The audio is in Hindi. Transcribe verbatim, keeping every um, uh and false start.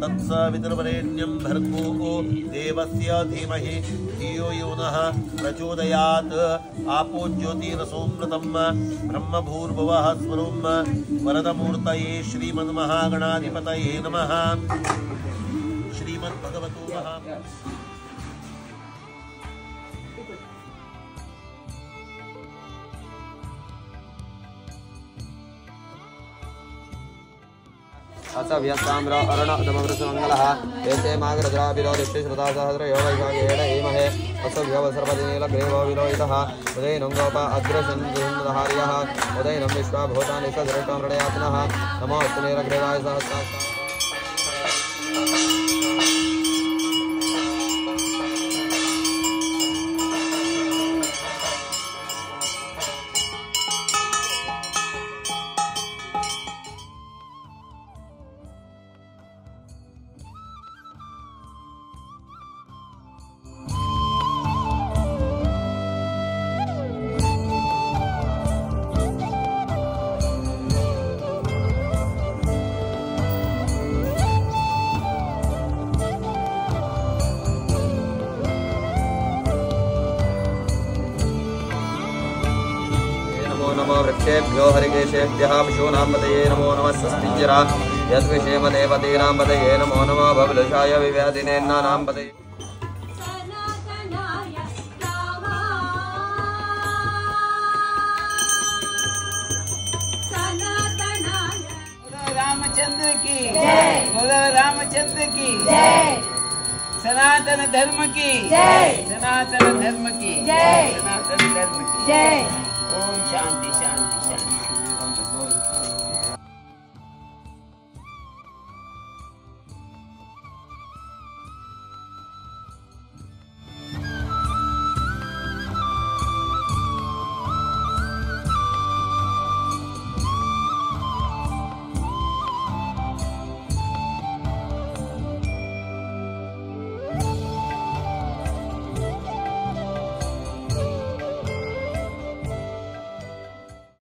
तत्सवितुर्वरेण्यं भर्गो देवस्य धीमहि धियो यो नः प्रचोदयात्। आपो ज्योतिरसोऽमृतं ब्रह्मभूर्भुवः स्वरुं वरदमूर्तये श्रीमन्महागणाधिपतये नमः। श्रीमद्भगवतो महापुराणे असव्यस्ताम्र अरुण दमवृष मंगलः एते माग्रद्रा विरोधिष्ठि श्रुता सहस्र योगैकागे एड एमहे असव्यव सर्वदिनील ग्रीव विरोहितः उदयनोङ्गोप अग्रसन्धुन्दहार्यः उदयनं विश्वा भूतानि स दृष्टं हृदयात्मनः नमो अस्तुनीलग्रीवाय सहस्राक्षाय। वृक्षेभ्यो हरिकेशेभ्यः पशूनां पतये नमो नमः। स्वस्तिञ्जरा यस्विषेम देवतीनां पतये नमो नमः। बबलुषाय विव्याधिनेन्नानां पतये रामचंद्र की जय, बोलो रामचंद्र की जय, सनातन धर्म की जय, सनातन धर्म की जय, सनातन धर्म की जय। शांति शांति।